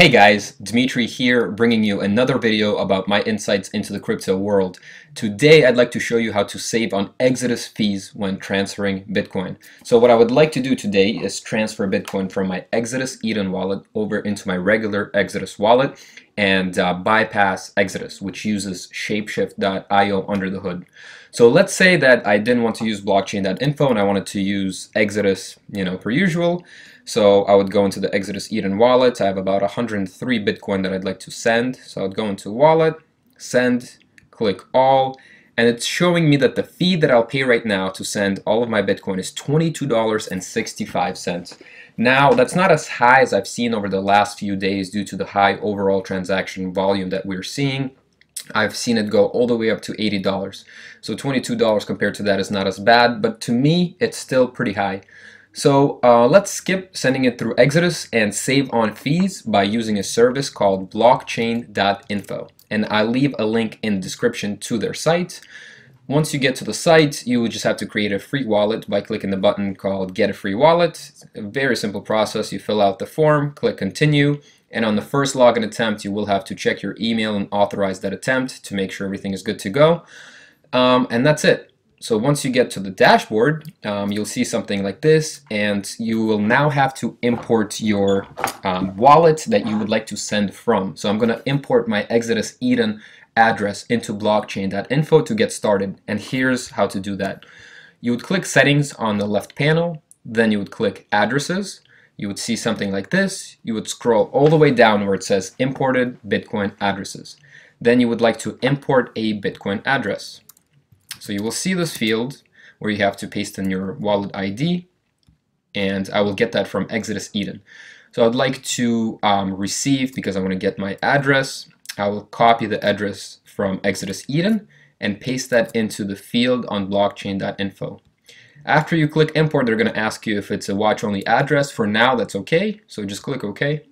Hey guys, Dmitry here, bringing you another video about my insights into the crypto world. Today I'd like to show you how to save on Exodus fees when transferring Bitcoin. So what I would like to do today is transfer Bitcoin from my Exodus Eden wallet over into my regular Exodus wallet and bypass Exodus, which uses Shapeshift.io under the hood. So let's say that I didn't want to use blockchain.info and I wanted to use Exodus, per usual. So I would go into the Exodus Eden wallet. I have about 103 Bitcoin that I'd like to send. So I would go into wallet, send, click all, and it's showing me that the fee that I'll pay right now to send all of my Bitcoin is $22.65. Now, that's not as high as I've seen over the last few days due to the high overall transaction volume that we're seeing. I've seen it go all the way up to $80. So $22 compared to that is not as bad, but to me, it's still pretty high. So let's skip sending it through Exodus and save on fees by using a service called blockchain.info. And I'll leave a link in the description to their site. Once you get to the site, you would just have to create a free wallet by clicking the button called Get a Free Wallet. It's a very simple process. You fill out the form, click Continue, and on the first login attempt, you will have to check your email and authorize that attempt to make sure everything is good to go. And that's it. So once you get to the dashboard, you'll see something like this, and you will now have to import your wallet that you would like to send from. So I'm going to import my Exodus Eden address into blockchain.info to get started, and here's how to do that. You would click Settings on the left panel, then you would click Addresses. You would see something like this. You would scroll all the way down where it says Imported Bitcoin Addresses. Then you would like to import a Bitcoin address. So you will see this field where you have to paste in your wallet ID, and I will get that from Exodus Eden. So I'd like to receive, because I want to get my address. I will copy the address from Exodus Eden and paste that into the field on blockchain.info. After you click import, they're going to ask you if it's a watch-only address. For now, that's okay, so just click OK.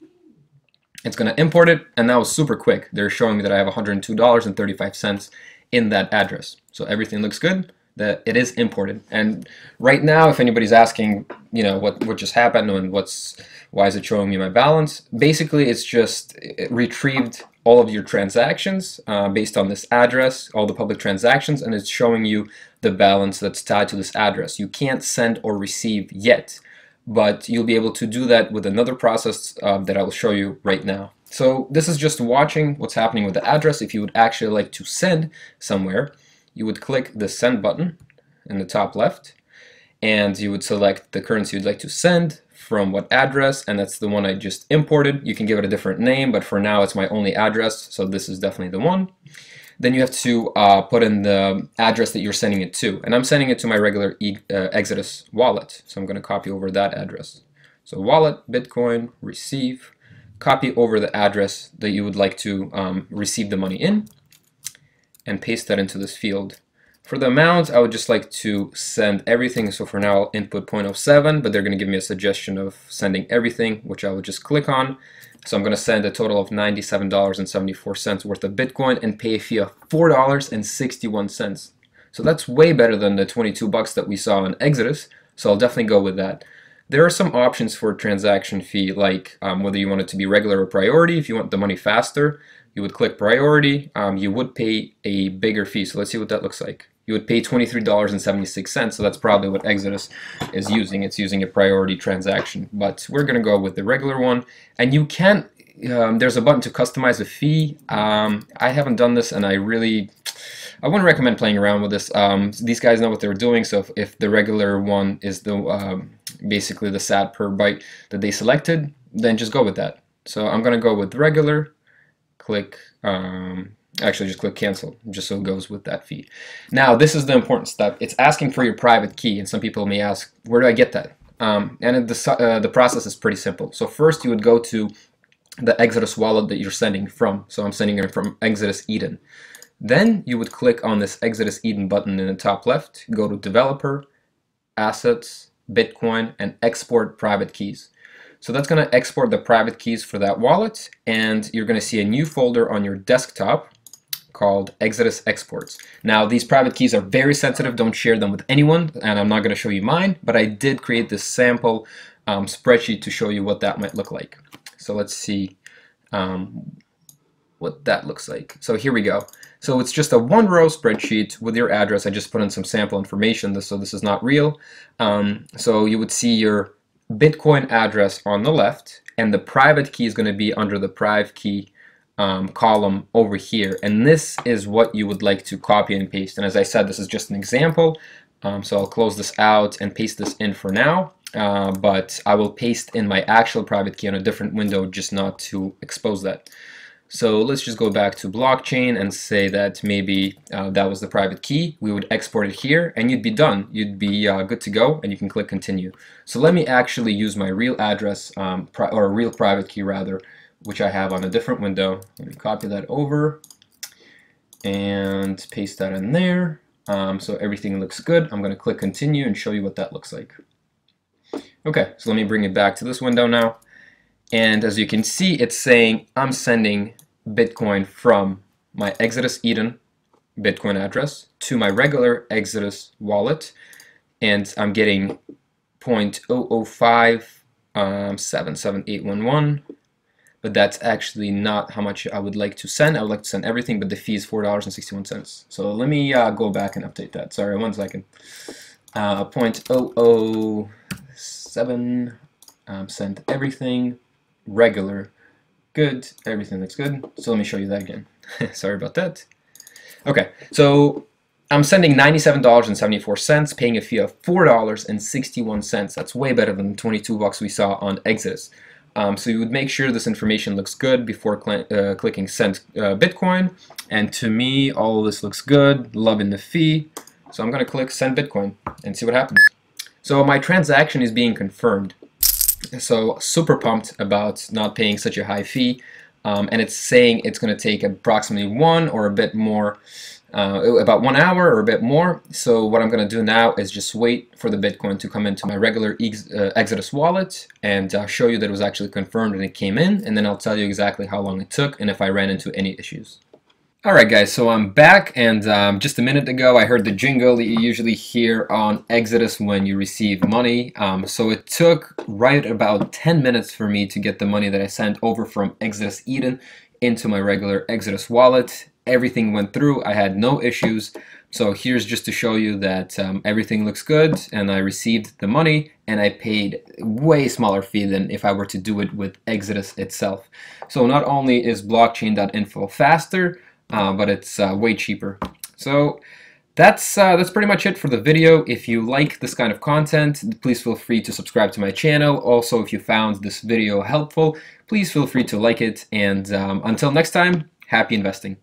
It's going to import it, and that was super quick. They're showing me that I have $102.35 in that address. So everything looks good, that it is imported. And right now, if anybody's asking, what just happened and why is it showing me my balance? Basically, it retrieved all of your transactions based on this address, all the public transactions, and it's showing you the balance that's tied to this address. You can't send or receive yet, but you'll be able to do that with another process that I will show you right now. So this is just watching what's happening with the address. If you would actually like to send somewhere, you would click the send button in the top left, and you would select the currency you'd like to send from what address, and that's the one I just imported. You can give it a different name, but for now it's my only address, so this is definitely the one. Then you have to put in the address that you're sending it to, and I'm sending it to my regular Exodus wallet, so I'm going to copy over that address. So wallet, Bitcoin, receive, copy over the address that you would like to receive the money in, and paste that into this field. For the amount, I would just like to send everything, so for now I'll input 0.07, but they're going to give me a suggestion of sending everything, which I would just click on. So I'm going to send a total of $97.74 worth of Bitcoin and pay a fee of $4.61. So that's way better than the 22 bucks that we saw in Exodus, so I'll definitely go with that. There are some options for transaction fee, like whether you want it to be regular or priority. If you want the money faster, you would click priority. You would pay a bigger fee, so let's see what that looks like. You would pay $23.76, so that's probably what Exodus is using. It's using a priority transaction, but we're going to go with the regular one. And you can, there's a button to customize a fee. I haven't done this, and I wouldn't recommend playing around with this. These guys know what they're doing, so if the regular one is the basically the sat per byte that they selected, then just go with that. So I'm going to go with regular, click, actually just click cancel, just so it goes with that fee. Now this is the important step. It's asking for your private key, and some people may ask, where do I get that? And the process is pretty simple. So first you would go to the Exodus wallet that you're sending from. So I'm sending it from Exodus Eden. Then you would click on this Exodus Eden button in the top left, go to Developer, Assets, Bitcoin, and export private keys. So that's going to export the private keys for that wallet, and you're going to see a new folder on your desktop called Exodus Exports. Now these private keys are very sensitive, don't share them with anyone, and I'm not going to show you mine, but I did create this sample spreadsheet to show you what that might look like. So let's see, what that looks like. So here we go. So it's just a one-row spreadsheet with your address. I just put in some sample information, so this is not real. So you would see your Bitcoin address on the left, and the private key is going to be under the private key column over here, and this is what you would like to copy and paste. And as I said, this is just an example, so I'll close this out and paste this in for now, but I will paste in my actual private key on a different window, just not to expose that. So let's just go back to blockchain and say that maybe that was the private key. We would export it here and you'd be done. You'd be good to go, and you can click continue. So let me actually use my real address, or real private key rather, which I have on a different window. Let me copy that over and paste that in there. So everything looks good. I'm going to click continue and show you what that looks like. Okay, so let me bring it back to this window now. And as you can see, it's saying I'm sending Bitcoin from my Exodus Eden Bitcoin address to my regular Exodus wallet, and I'm getting 0.0057781, but that's actually not how much I would like to send. I would like to send everything, but the fee is $4.61. So let me go back and update that. Sorry, 1 second. 0.007 send everything. Regular, good, everything looks good. So let me show you that again. Sorry about that. Okay, so I'm sending $97.74, paying a fee of $4.61. That's way better than the 22 bucks we saw on Exodus. So you would make sure this information looks good before clicking send Bitcoin. And to me, all of this looks good, loving the fee. So I'm gonna click send Bitcoin and see what happens. So my transaction is being confirmed. So super pumped about not paying such a high fee, and it's saying it's going to take approximately about 1 hour or a bit more. So what I'm going to do now is just wait for the Bitcoin to come into my regular Exodus wallet, and I'll show you that it was actually confirmed and it came in, and then I'll tell you exactly how long it took and if I ran into any issues. Alright guys, so I'm back, and just a minute ago I heard the jingle that you usually hear on Exodus when you receive money. So it took right about 10 minutes for me to get the money that I sent over from Exodus Eden into my regular Exodus wallet. Everything went through, I had no issues. So here's just to show you that everything looks good, and I received the money, and I paid way smaller fee than if I were to do it with Exodus itself. So not only is blockchain.info faster, but it's way cheaper. So that's pretty much it for the video. If you like this kind of content, please feel free to subscribe to my channel. Also, if you found this video helpful, please feel free to like it. And until next time, happy investing.